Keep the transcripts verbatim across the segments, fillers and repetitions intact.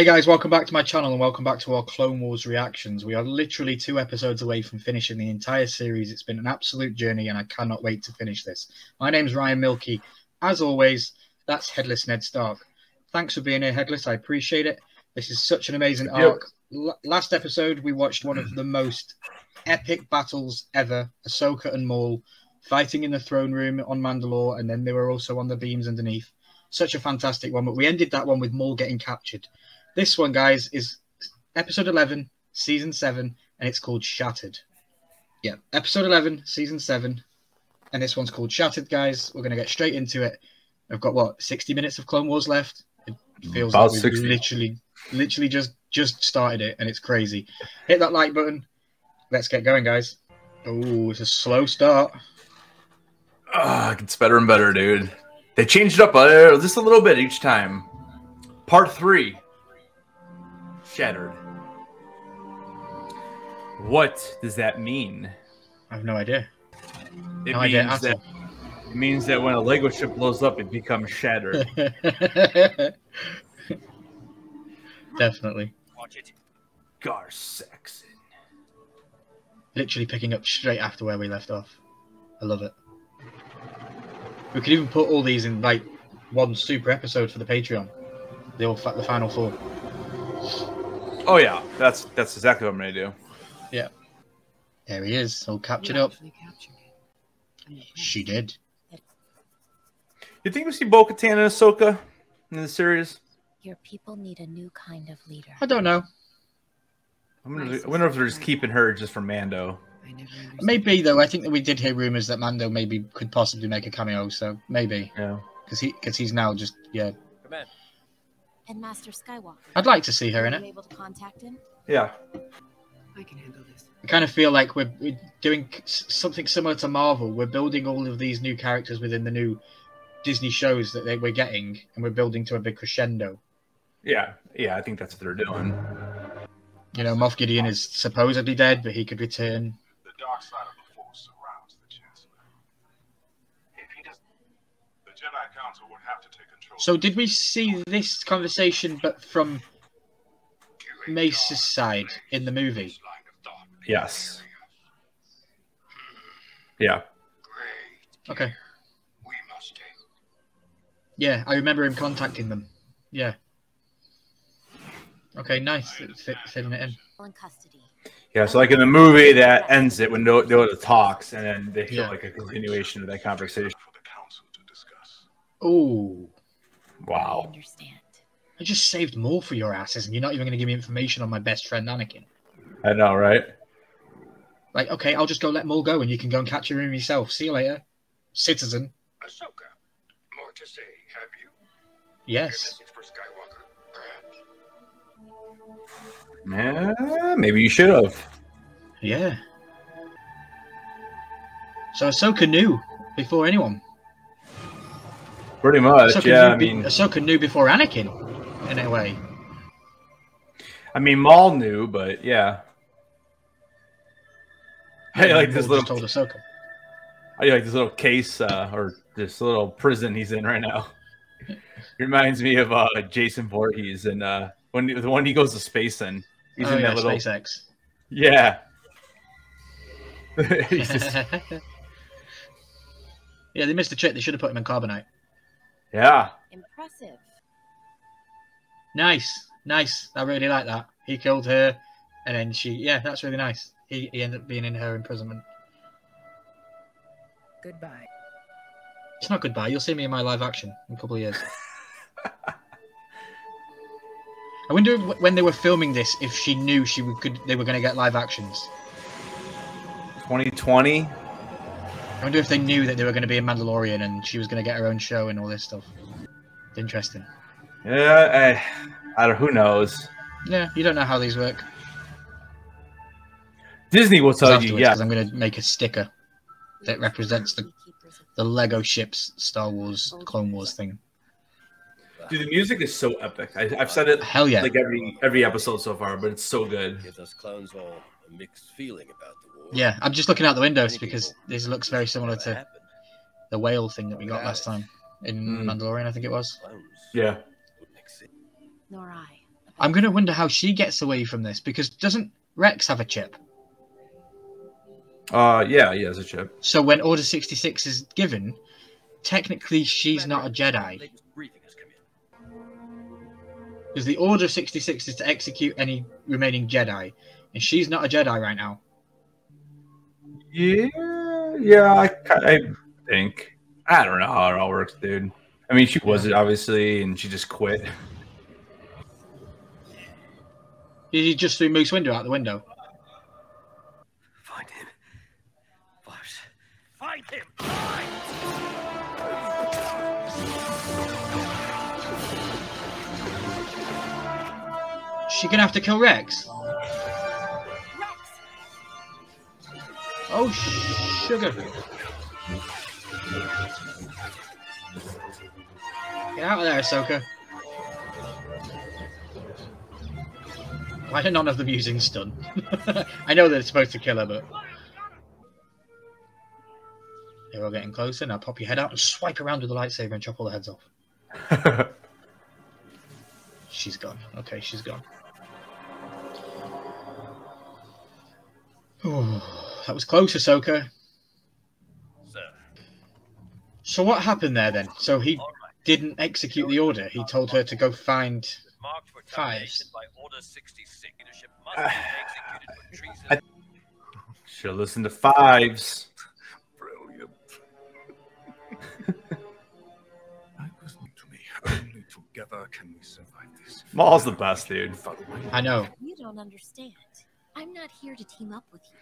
Hey guys, welcome back to my channel and welcome back to our Clone Wars reactions. We are literally two episodes away from finishing the entire series. It's been an absolute journey and I cannot wait to finish this. My name's Ryan Milky. As always, that's Headless Ned Stark. Thanks for being here, Headless. I appreciate it. This is such an amazing arc. L last episode, we watched one of the most epic battles ever. Ahsoka and Maul fighting in the throne room on Mandalore, and then they were also on the beams underneath. Such a fantastic one, but we ended that one with Maul getting captured. This one, guys, is episode eleven, season seven, and it's called Shattered. Yeah, episode eleven, season seven, and this one's called Shattered, guys. We're going to get straight into it. I've got, what, sixty minutes of Clone Wars left? It feels About like we've literally, literally just, just started it, and it's crazy. Hit that like button. Let's get going, guys. Oh, it's a slow start. Ah, it gets better and better, dude. They changed it up uh, just a little bit each time. Part three. Shattered. What does that mean? I have no idea. It, no means, idea that, it means that when a Lego ship blows up, it becomes shattered. Definitely. Watch it. Gar Saxon. Literally picking up straight after where we left off. I love it. We could even put all these in like one super episode for the Patreon. The all the final four. Oh yeah, that's that's exactly what I'm gonna do. Yeah, there he is, all captured up. Captured she did. You think we see Bo-Katan and Ahsoka in the series? Your people need a new kind of leader. I don't know. I'm gonna, I wonder if they're just keeping her just for Mando. Maybe though. I think that we did hear rumors that Mando maybe could possibly make a cameo, so maybe. Yeah. Because he, because he's now just yeah. Come in. And Master Skywalker. I'd like to see her in it. Able to contact him? Yeah. I can handle this. I kind of feel like we're, we're doing something similar to Marvel. We're building all of these new characters within the new Disney shows that they, we're getting, and we're building to a big crescendo. Yeah, yeah, I think that's what they're doing. You know, Moff Gideon is supposedly dead, but he could return. The dark side of the Force surrounds the Chancellor. If he doesn't, the Jedi Council would have to take. So did we see this conversation, but from Mace's side in the movie? Yes. Yeah. Okay. Yeah, I remember him contacting them. Yeah. Okay, nice. Fit, fitting it in. Yeah, so like in the movie, that ends it when they go to talks, and then they feel yeah. like a continuation of that conversation. Ooh. Wow. I understand. I just saved more for your asses, and you're not even going to give me information on my best friend, Anakin. I know, right? Like, okay, I'll just go let Maul go, and you can go and catch him yourself. See you later, citizen. Ahsoka, more to say, have you? Yes. Your message for Skywalker, perhaps? Yeah, maybe you should have. Yeah. So Ahsoka knew before anyone. Pretty much, Ahsoka yeah. I mean, Ahsoka knew before Anakin, in a way. I mean, Maul knew, but yeah. I yeah, like this little. Told Ahsoka. I like this little case uh, or this little prison he's in right now. It reminds me of uh, Jason Voorhees and uh, when the one he goes to space in. He's oh, in yeah, that little SpaceX. Yeah. He's just... yeah, they missed the trick. They should have put him in carbonite. Yeah. Impressive. Nice, nice. I really like that. He killed her, and then she. Yeah, that's really nice. He, he ended up being in her imprisonment. Goodbye. It's not goodbye. You'll see me in my live action in a couple of years. I wonder if, when they were filming this, if she knew she would, could they were going to get live actions. twenty twenty. I wonder if they knew that they were going to be a Mandalorian and she was going to get her own show and all this stuff. It's interesting. Yeah, I, I don't. Who knows? Yeah, you don't know how these work. Disney will tell you. Yeah, I'm going to make a sticker that represents the the Lego ships, Star Wars, Clone Wars thing. Dude, the music is so epic. I, I've said it. Hell yeah. Like every every episode so far, but it's so good. Give those clones all a mixed feeling about the war. Yeah, I'm just looking out the windows because this looks very similar to the whale thing that we got last time in mm. Mandalorian, I think it was. Yeah. Nor I I'm going to wonder how she gets away from this, because doesn't Rex have a chip? Uh, yeah, he has a chip. So when Order sixty-six is given, technically she's not a Jedi. Because the Order of sixty-six is to execute any remaining Jedi, and she's not a Jedi right now. Yeah, yeah, I, I think. I don't know how it all works, dude. I mean, she wasn't, obviously, and she just quit. He just threw Moose Windu out the window. Find him. Fives. Find him. Find him. She gonna have to kill Rex. Rex. Oh, sugar! Get out of there, Ahsoka. Why do none of them using stun? I know that it's supposed to kill her, but they're all getting closer. Now pop your head out and swipe around with the lightsaber and chop all the heads off. She's gone. Okay, she's gone. Ooh, that was close, Ahsoka. Sir. So what happened there then? So he right. didn't execute the order. He told her to go find Fives. Uh, I... She'll listen to Fives. Brilliant. I wasn't to me. Only together can we survive this. Maul's the best, dude. I know. You don't understand. I'm not here to team up with you.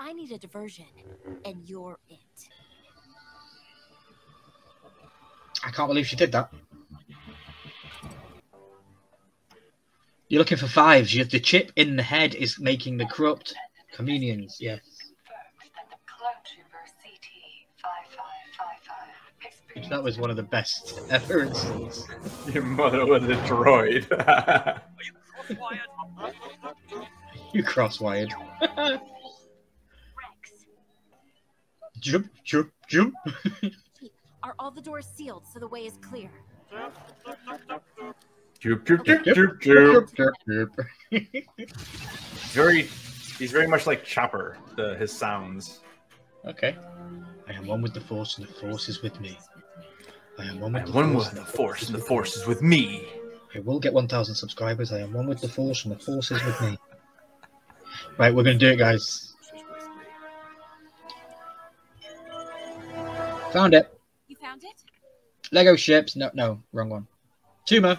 I need a diversion, and you're it. I can't believe she did that. You're looking for Fives. You have the chip in the head is making the corrupt communions. Yes. That was one of the best ever instances. Your mother was a droid. Are you cross-wired? You cross-wired. Rex. Jump, jump, jump. Are all the doors sealed so the way is clear? Jump, jump, jump, jump, jump, jump. Very, he's very much like Chopper, the, his sounds. Okay. I am one with the Force, and the Force is with me. I am one with the Force, and the Force, and the Force is with me. I will get one thousand subscribers. I am one with the Force, and the Force is with me. Right, we're going to do it, guys. Found it. You found it? Lego ships. No, no, wrong one. Tumor.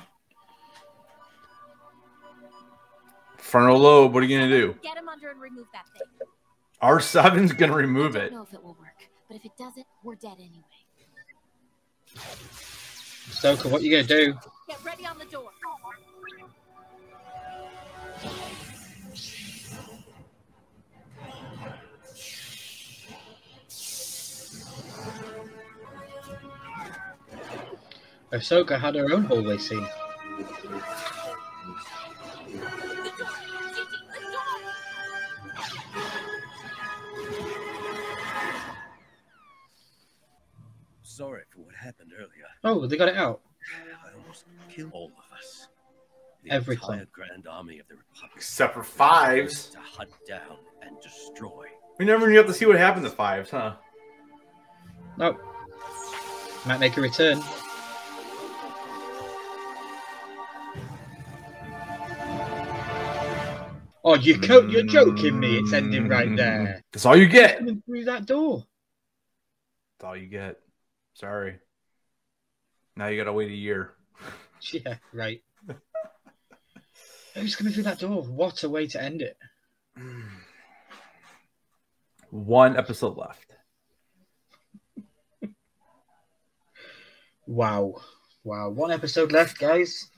Frontal lobe, what are you going to do? Get him under and remove that thing. R seven's going to remove it. I don't know if it will work, but if it doesn't, we're dead anyway. Ahsoka, what are you going to do? Get ready on the door. Ahsoka had her own hallway scene. Sorry for what happened earlier. Oh, they got it out. I almost killed all of us. The Every entire time. Grand army of the Republic, except for Fives, to hunt down and destroy. We never knew to see what happened to Fives, huh? Nope. Might make a return. Oh, you co you're joking me! It's ending right there. That's all you get. Coming through that door. That's all you get. Sorry. Now you gotta wait a year. Yeah, right. Who's coming through that door? What a way to end it. One episode left. Wow. Wow. One episode left, guys.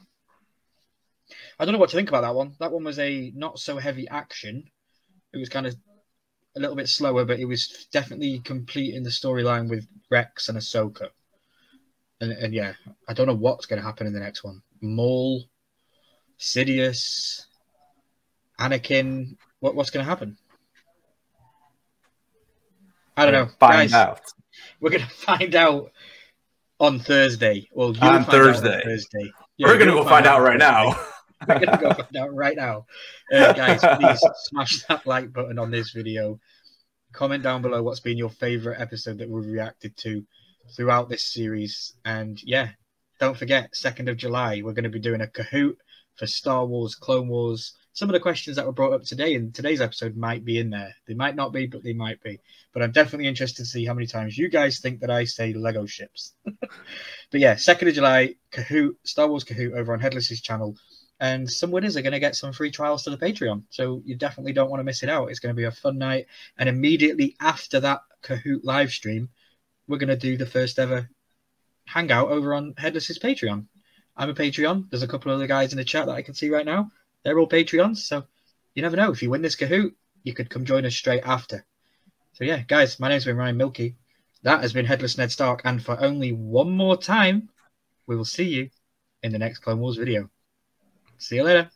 I don't know what to think about that one. That one was a not so heavy action. It was kind of a little bit slower, but it was definitely complete in the storyline with Rex and Ahsoka. And, and yeah, I don't know what's going to happen in the next one. Maul, Sidious, Anakin. What, what's going to happen? I don't know. Find Guys, out. We're going to find out on Thursday. Well, on Thursday. On Thursday. Yeah, we're going to go find out, out right now. We're going to go find out right now. Uh, guys, please smash that like button on this video. Comment down below what's been your favorite episode that we've reacted to throughout this series. And yeah, don't forget, second of July, we're going to be doing a Kahoot for Star Wars, Clone Wars. Some of the questions that were brought up today in today's episode might be in there. They might not be, but they might be. But I'm definitely interested to see how many times you guys think that I say Lego ships. But yeah, second of July, Kahoot, Star Wars Kahoot over on Headless's channel. And some winners are going to get some free trials to the Patreon. So you definitely don't want to miss it out. It's going to be a fun night. And immediately after that Kahoot live stream, we're going to do the first ever hangout over on Headless's Patreon. I'm a Patreon. There's a couple of other guys in the chat that I can see right now. They're all Patreons. So you never know. If you win this Kahoot, you could come join us straight after. So yeah, guys, my name's been Ryan Milky. That has been Headless Ned Stark. And for only one more time, we will see you in the next Clone Wars video. See you later.